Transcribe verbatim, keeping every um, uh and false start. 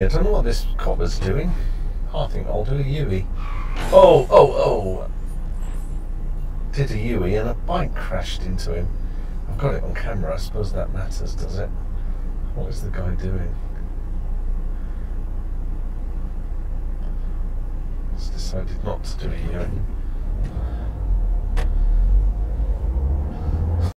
I don't know what this cobber's doing. I think I'll do a U-ey. Oh, oh, oh! Did a U-ey and a bike crashed into him. I've got it on camera, I suppose that matters, does it? What is the guy doing? He's decided not to do a U-ey.